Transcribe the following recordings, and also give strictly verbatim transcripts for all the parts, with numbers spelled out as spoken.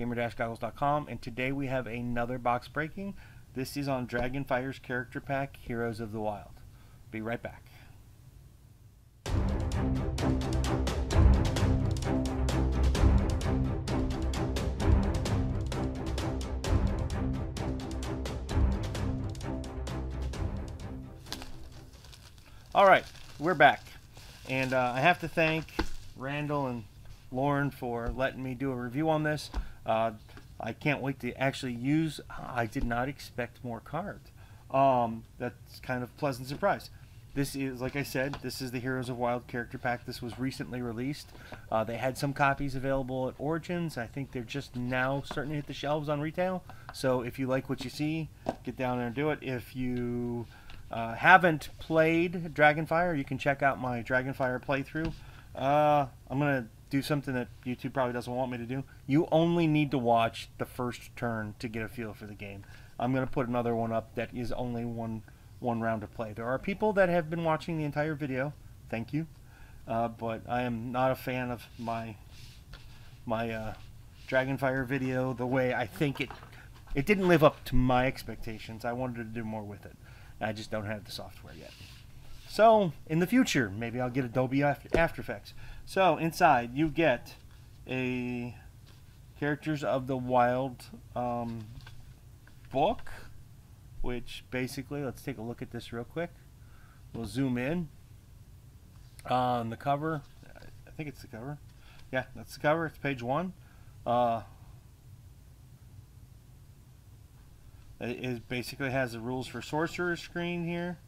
gamer dash goggles dot com, and today we have another box breaking. This is on Dragonfire's character pack, Heroes of the Wild. Be right back. Alright, we're back, and uh, I have to thank Randall and Lauren for letting me do a review on this. Uh, I can't wait to actually use. I did not expect more cards. Um, that's kind of a pleasant surprise. This is, like I said, this is the Heroes of Wild character pack. This was recently released. Uh, they had some copies available at Origins. I think they're just now starting to hit the shelves on retail. So if you like what you see, get down there and do it. If you uh, haven't played Dragonfire, you can check out my Dragonfire playthrough. Uh, I'm gonna do something that YouTube probably doesn't want me to do. You only need to watch the first turn to get a feel for the game. I'm gonna put another one up that is only one one round of play. There are people that have been watching the entire video. Thank you, uh, but I am not a fan of my my uh, Dragonfire video the way I think it. It didn't live up to my expectations. I wanted to do more with it. I just don't have the software yet. So, in the future, maybe I'll get Adobe After Effects. So, inside, you get a Characters of the Wild um, book, which basically, let's take a look at this real quick. We'll zoom in on the cover. I think it's the cover. Yeah, that's the cover. It's page one. Uh, it is basically has the rules for sorcerer screen here.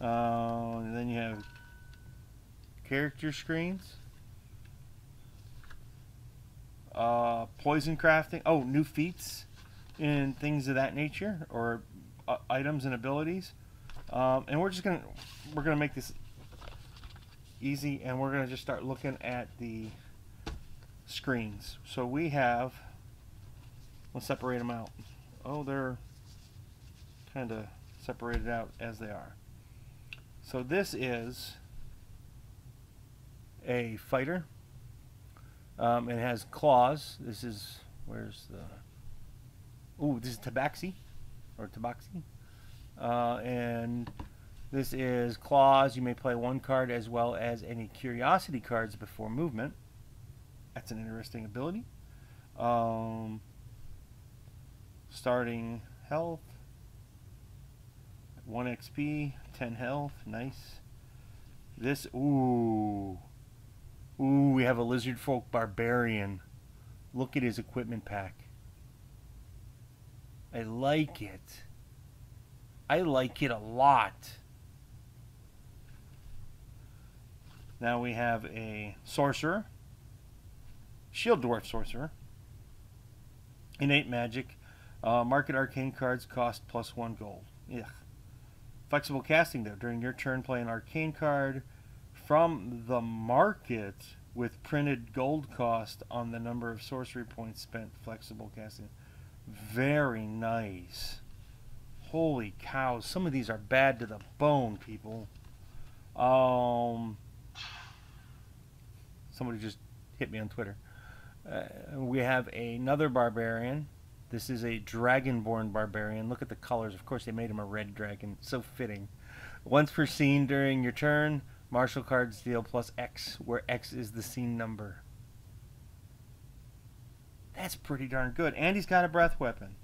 Uh, and then you have character screens, uh, poison crafting, oh, new feats and things of that nature, or uh, items and abilities. Um, and we're just gonna we're gonna make this easy, and we're gonna just start looking at the screens. So we have, we'll separate them out. Oh, they're kind of separated out as they are. So this is a fighter. Um, it has claws. This is, where's the, ooh, this is Tabaxi, or Tabaxi. Uh, and this is claws. You may play one card as well as any curiosity cards before movement. That's an interesting ability. Um, starting health. one X P, ten health, nice. This, ooh. Ooh, we have a Lizardfolk Barbarian. Look at his equipment pack. I like it. I like it a lot. Now we have a sorcerer. Shield dwarf sorcerer. Innate magic. Uh, market arcane cards cost plus one gold. Yeah. Flexible casting, though. During your turn, play an arcane card from the market with printed gold cost on the number of sorcery points spent. Flexible casting. Very nice. Holy cow. Some of these are bad to the bone, people. Um, somebody just hit me on Twitter. Uh, we have another barbarian. This is a Dragonborn Barbarian. Look at the colors. Of course, they made him a red dragon. So fitting. Once per scene during your turn, martial cards deal plus X, where X is the scene number. That's pretty darn good. And he's got a breath weapon.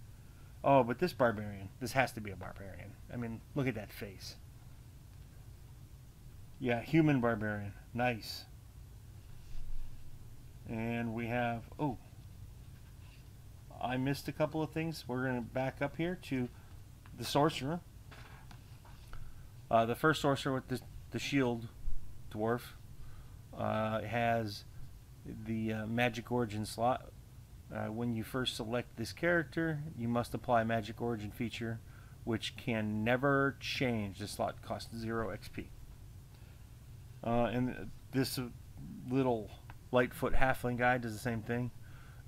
Oh, but this Barbarian. This has to be a Barbarian. I mean, look at that face. Yeah, human Barbarian. Nice. And we have... Oh. I missed a couple of things. We're going to back up here to the sorcerer. Uh, the first sorcerer with the, the shield dwarf uh, has the uh, magic origin slot. Uh, when you first select this character, you must apply magic origin feature, which can never change. The slot costs zero X P. Uh, and this little Lightfoot halfling guy does the same thing.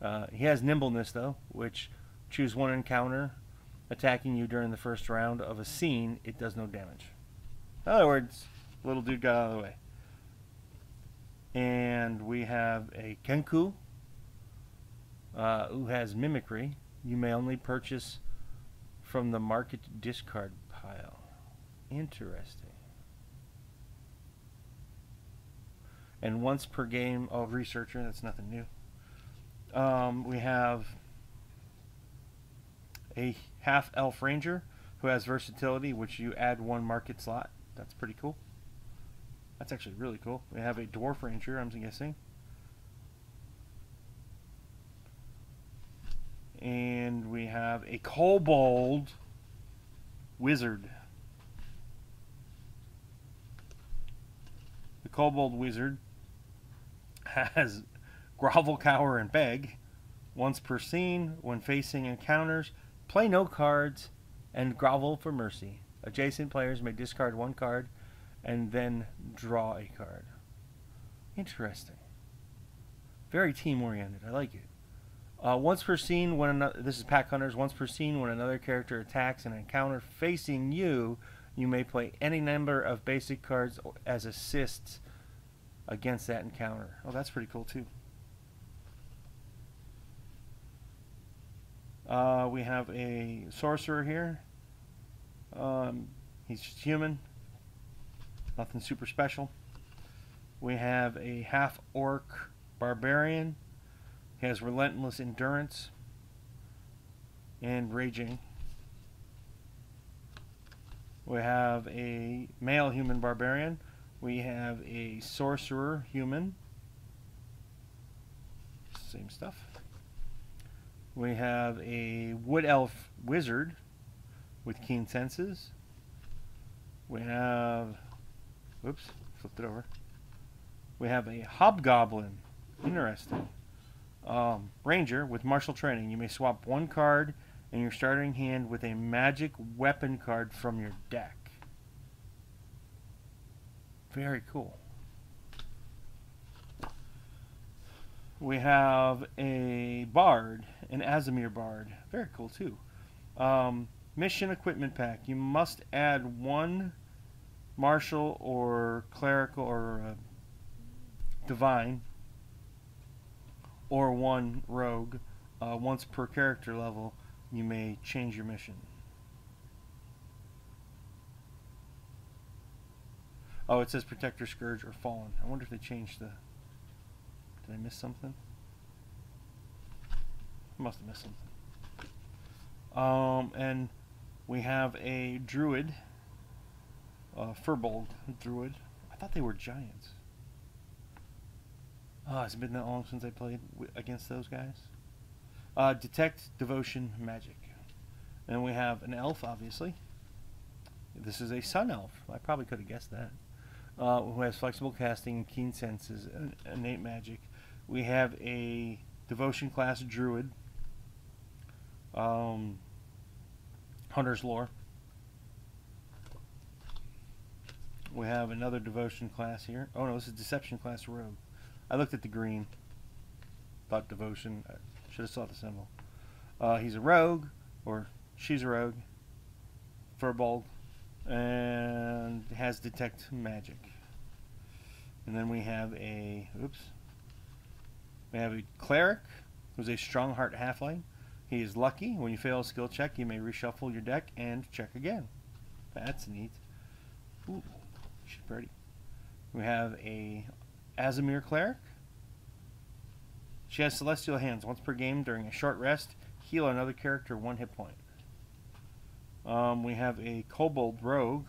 Uh, he has nimbleness, though, which choose one encounter attacking you during the first round of a scene. It does no damage. In other words, little dude got out of the way. And we have a Kenku, uh, who has mimicry. You may only purchase from the market discard pile. Interesting. And once per game, oh, researcher, that's nothing new. Um, we have a half elf ranger who has versatility, which you add one market slot. That's pretty cool. That's actually really cool. We have a dwarf ranger, I'm guessing. And we have a kobold wizard. The kobold wizard has grovel, cower, and beg. Once per scene, when facing encounters, play no cards and grovel for mercy. Adjacent players may discard one card and then draw a card. Interesting. Very team-oriented. I like it. Uh, once per scene, when another, this is Pack Hunters, once per scene, when another character attacks an encounter facing you, you may play any number of basic cards as assists against that encounter. Oh, that's pretty cool, too. Uh, we have a sorcerer here. Um, he's just human. Nothing super special. We have a half-orc barbarian. He has relentless endurance and raging. We have a male human barbarian. We have a sorcerer human. Same stuff. We have a wood elf wizard with keen senses. We have... Oops, flipped it over. We have a hobgoblin. Interesting. Um, ranger with martial training. You may swap one card in your starting hand with a magic weapon card from your deck. Very cool. We have a bard, an Azimir bard. Very cool too. Um, mission equipment pack. You must add one martial or clerical or uh, divine or one rogue uh, once per character level. You may change your mission. Oh, it says Protector, Scourge, or Fallen. I wonder if they changed the... Did I miss something? I must have missed something. Um, and we have a druid. Uh, Furbold druid. I thought they were giants. Oh, it's been that long since I played w against those guys. Uh, detect, devotion, magic. And we have an elf, obviously. This is a sun elf. I probably could have guessed that. Uh, who has flexible casting, keen senses, and innate magic. We have a devotion class druid. Um, Hunter's Lore. We have another devotion class here. Oh no, this is deception class rogue. I looked at the green. Thought devotion. I should have saw the symbol. Uh, he's a rogue, or she's a rogue. Furbold, and has detect magic. And then we have a oops. We have a cleric who's a strong heart halfling. He is lucky. When you fail a skill check, you may reshuffle your deck and check again. That's neat. Ooh. She's pretty. We have a Azimir cleric. She has celestial hands. Once per game, during a short rest, heal another character one hit point. Um, we have a kobold rogue.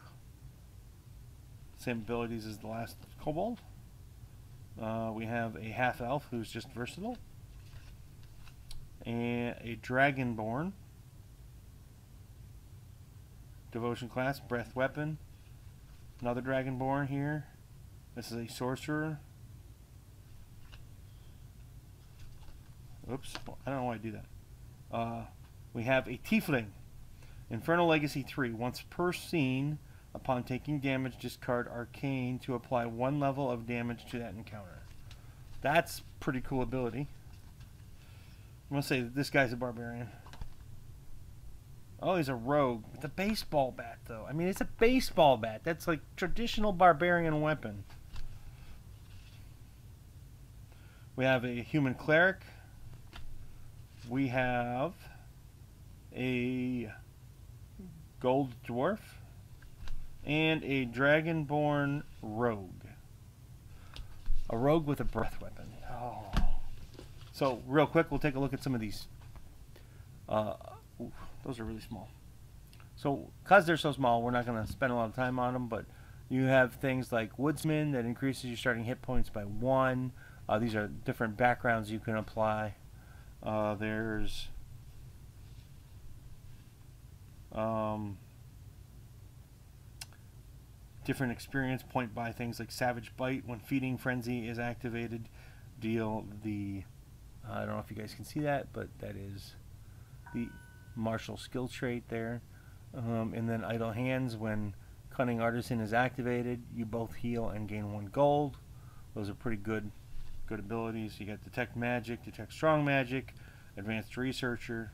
Same abilities as the last kobold. Uh, we have a half elf who's just versatile, and a dragonborn. Devotion class, breath weapon. Another Dragonborn here. This is a sorcerer. Oops, I don't know why I do that. Uh, we have a Tiefling. Infernal Legacy three. Once per scene, upon taking damage, discard Arcane to apply one level of damage to that encounter. That's pretty cool ability. I'm going to say that this guy's a Barbarian. Oh, he's a rogue. It's a baseball bat, though. I mean, it's a baseball bat. That's like traditional barbarian weapon. We have a human cleric. we have a gold dwarf and a dragonborn rogue. A rogue with a breath weapon. Oh. So real quick, we'll take a look at some of these. Uh, oof, those are really small. So because they're so small, we're not going to spend a lot of time on them, but you have things like Woodsman that increases your starting hit points by one. Uh, these are different backgrounds you can apply. Uh, there's um, different experience point by things like Savage Bite. When Feeding Frenzy is activated, deal the, uh, I don't know if you guys can see that, but that is the martial skill trait there. Um, and then Idle Hands, when Cunning Artisan is activated, you both heal and gain one gold. Those are pretty good good abilities. You got Detect Magic, Detect Strong Magic, Advanced Researcher,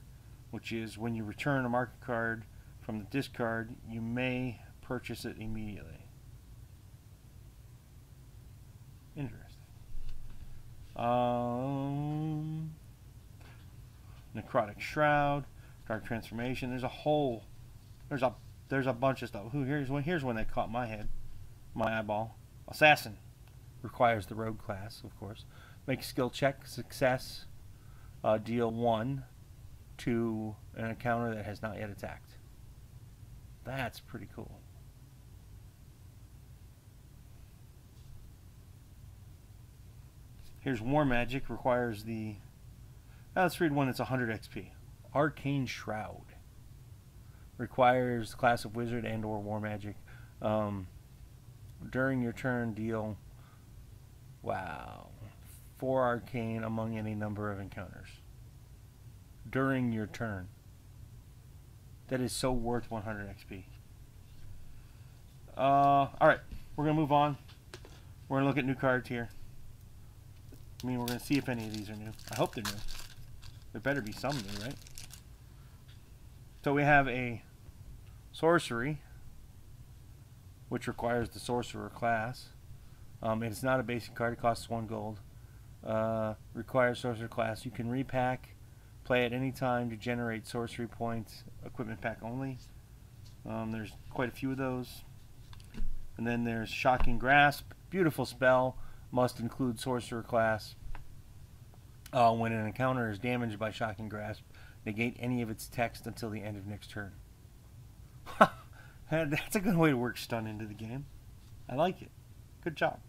which is when you return a market card from the discard, you may purchase it immediately. Interesting. Um, Necrotic Shroud, Dark Transformation. There's a whole, there's a There's a bunch of stuff. Who here's one? Here's one that caught my head, my eyeball. Assassin requires the rogue class, of course. Make a skill check, success, uh, deal one to an encounter that has not yet attacked. That's pretty cool. Here's War Magic, requires the. Now let's read one that's one hundred X P. Arcane Shroud. Requires the class of wizard and or war magic. Um, during your turn, deal wow four arcane among any number of encounters. During your turn, that is so worth one hundred X P. Uh, all right, we're gonna move on. We're gonna look at new cards here. I mean, we're gonna see if any of these are new. I hope they're new. There better be some new, right? So we have a sorcery, which requires the sorcerer class. Um, it's not a basic card. It costs one gold. Uh, requires sorcerer class. You can repack, play at any time to generate sorcery points, equipment pack only. Um, there's quite a few of those. And then there's Shocking Grasp. Beautiful spell. Must include sorcerer class. Uh, when an encounter is damaged by Shocking Grasp, negate any of its text until the end of next turn. That's a good way to work stun into the game. I like it. Good job.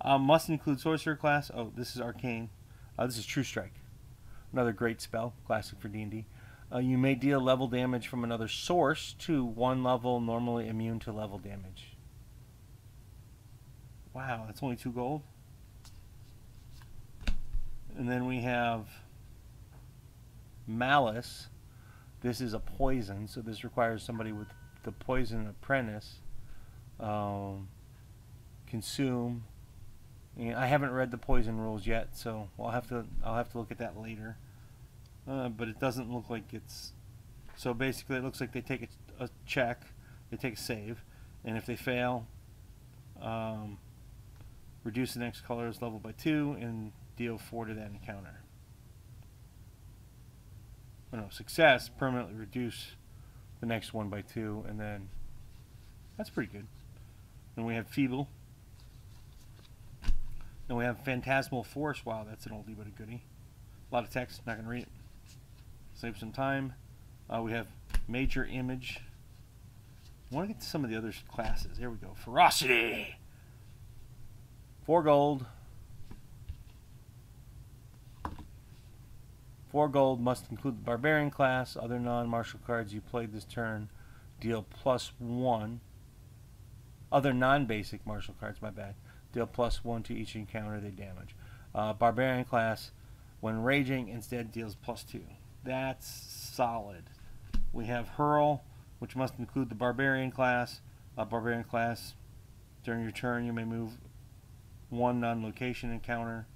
Um, must include sorcerer class. Oh, this is arcane. Uh, this is True Strike. Another great spell. Classic for D and D. Uh, you may deal level damage from another source to one level normally immune to level damage. Wow, that's only two gold. And then we have Malice. This is a poison, so this requires somebody with the poison apprentice. Um, consume. And I haven't read the poison rules yet, so I'll have to I'll have to look at that later. Uh, but it doesn't look like it's. So basically, it looks like they take a, a check, they take a save, and if they fail, um, reduce the next color's level by two and deal four to that encounter. No, success, permanently reduce the next one by two, and then that's pretty good. Then we have Feeble. Then we have Phantasmal Force. Wow, that's an oldie but a goodie. A lot of text, not going to read it. Save some time. Uh, we have Major Image. I want to get to some of the other classes. Here we go. Ferocity. Four gold. Four gold, must include the Barbarian class. Other non-martial cards you played this turn deal plus one. Other non-basic martial cards, my bad, deal plus one to each encounter they damage. Uh, Barbarian class, when raging, instead deals plus two. That's solid. We have Hurl, which must include the Barbarian class. Uh, Barbarian class, during your turn, you may move one non-location encounter,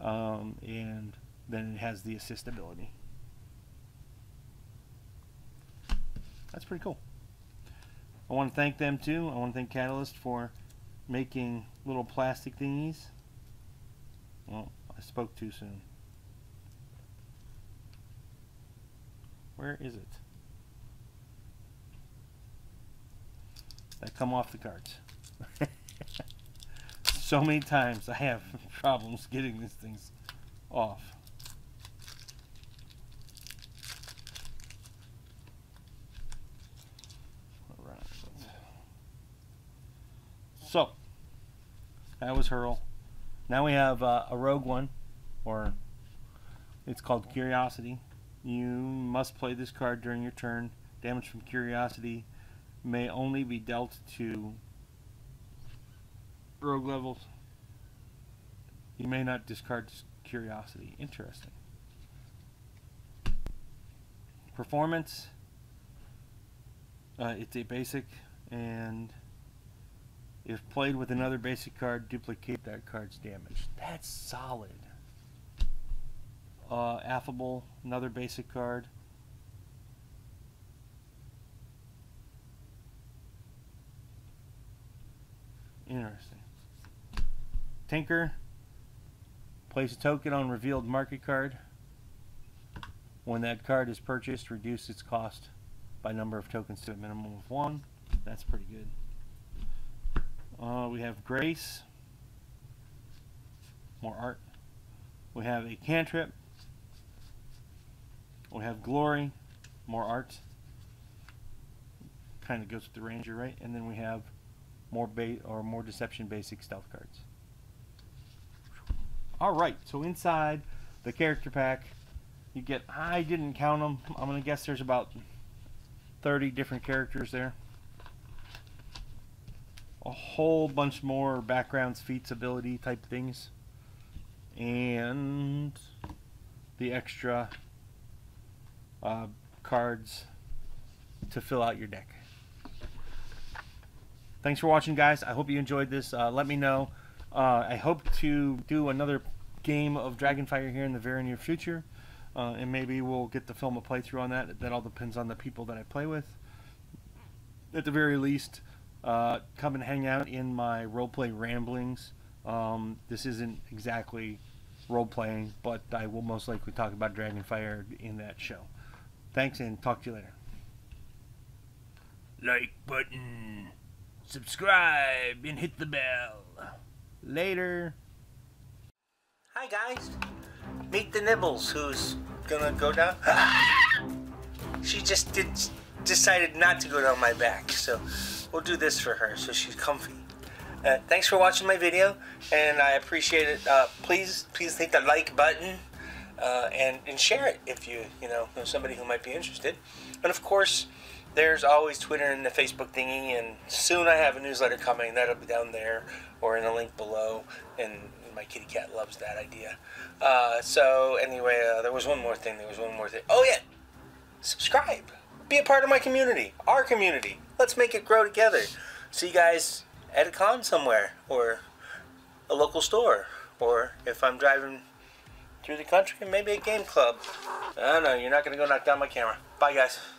um, and then it has the assist ability. That's pretty cool. I want to thank them too. I want to thank Catalyst for making little plastic thingies. Well, I spoke too soon. Where is it? That come off the cards. So many times I have problems getting these things off. All right. So that was Hurl. Now we have uh, a rogue one, or it's called Curiosity. You must play this card during your turn. Damage from Curiosity may only be dealt to rogue levels. You may not discard Curiosity. Interesting. Performance. Uh, it's a basic, and if played with another basic card, duplicate that card's damage. That's solid. Uh, Affable, another basic card. Interesting. Tinker, place a token on revealed market card. When that card is purchased, reduce its cost by number of tokens to a minimum of one. That's pretty good. Uh, we have Grace, more art. We have a cantrip. We have Glory, more art. Kind of goes with the Ranger, right? And then we have more bait or more deception basic stealth cards. All right, so inside the character pack, you get, I didn't count them. I'm gonna guess there's about thirty different characters there. A whole bunch more backgrounds, feats, ability type things, and the extra uh, cards to fill out your deck. Thanks for watching, guys. I hope you enjoyed this. Uh, let me know. Uh, I hope to do another game of Dragonfire here in the very near future, uh, and maybe we'll get to film a playthrough on that. That all depends on the people that I play with. At the very least, Uh, come and hang out in my roleplay ramblings. Um, this isn't exactly roleplaying, but I will most likely talk about Dragonfire in that show. Thanks, and talk to you later. Like button, subscribe, and hit the bell. Later. Hi, guys. Meet the Nibbles, who's gonna go down. She just did, decided not to go down my back, so we'll do this for her so she's comfy. Uh, thanks for watching my video, and I appreciate it. Uh, please, please hit the like button uh, and and share it if you you know know somebody who might be interested. And of course, there's always Twitter and the Facebook thingy, and soon I have a newsletter coming. That'll be down there or in the link below. And my kitty cat loves that idea. Uh, so anyway, uh, there was one more thing. There was one more thing. Oh yeah, subscribe. Be a part of my community, our community. Let's make it grow together. See you guys at a con somewhere, or a local store, or if I'm driving through the country, maybe a game club. I don't know, you're not gonna go knock down my camera. Bye, guys.